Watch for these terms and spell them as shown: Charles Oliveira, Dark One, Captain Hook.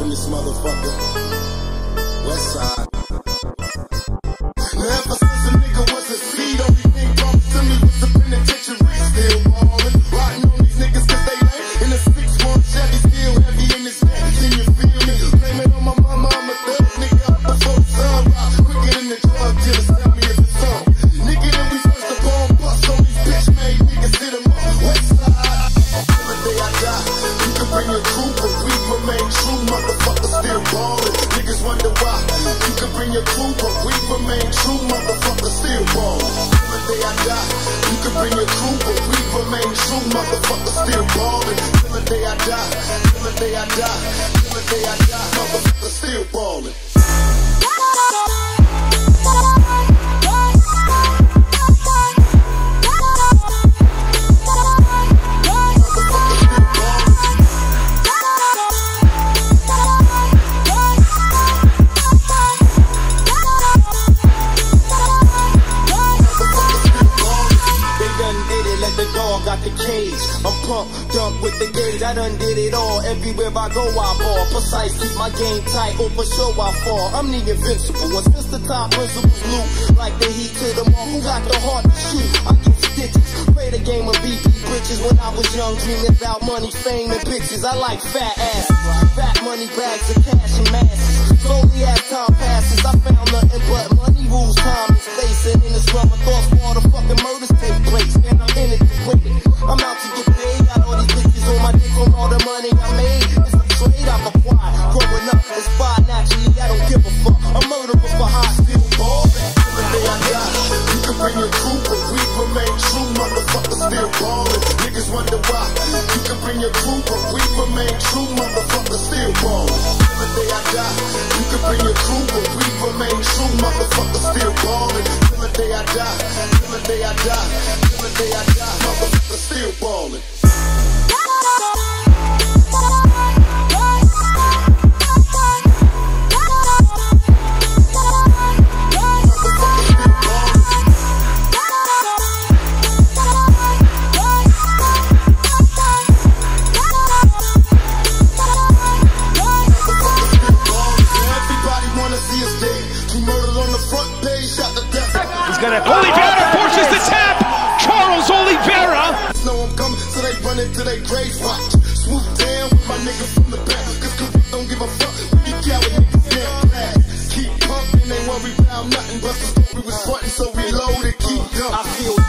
up in this motherfucker. Westside. Now ever since a nigga was a seed, only thing brought to me was the penitentiary. Still ballin', riding on these niggas 'cause they ain't in a 6-1 Chevy, still heavy in this neck. Can you feel me? Blame it on my mama, I'm a thug nigga. I'm a full sunrise, quicker than the drug dealers. Tell me if it's on. Nigga, then we first the ball bust on these bitch made niggas hit 'em on Westside. Every day I die, you can bring your crew, but we remain true. Motherfuckers still ballin'. Niggas wonder why. You can bring your crew, but we remain true. Motherfuckers still ballin'. Every day I die, you can bring your crew, but we remain true. Motherfuckers still ballin'. Till the day I die, till the day I die, till the day I die. Motherfuckers still ballin'. I'm pumped up with the gauge, I done did it all. Everywhere I go I ball, precise, keep my game tight, oh for sure I fall. I'm the invincible, and since the time principles loop, like the heat to the mall, who got the heart to shoot? I get stitches, play the game of BP bridges. When I was young, dreaming about money, fame and bitches. I like fat ass, fat money bags of cash and masses. Slowly as time passes, I found nothing but money rules time and space. And in this realm of thoughts, all the fucking murders take place, and I'm in it to win it. I'm out to get paid, got all these bitches on my dick from all the money I made. It's a trade I've acquired, growing up in spy, naturally I don't give a fuck. I'm murderous for high, still ballin'. Till the day I die, you can bring your crew, but we remain true. Motherfuckers still ballin'. Niggas wonder why. You can bring your crew, but we remain true. Motherfuckers still ballin'. Till the day I die, you can bring your crew, but we remain true. Motherfuckers still ballin'. Till the day I die, till the day I die, till the day I die. Motherfuckers still ballin'. Oliveira forces the tap. Charles Oliveira. Know I'm coming, so they run into their grave. Watch, swoop down with my nigga from the back. 'Cause cops don't give a fuck. We coward niggas damn black. Keep pumping, they worry about nothing. But the story was frontin', so reload and keep dumping.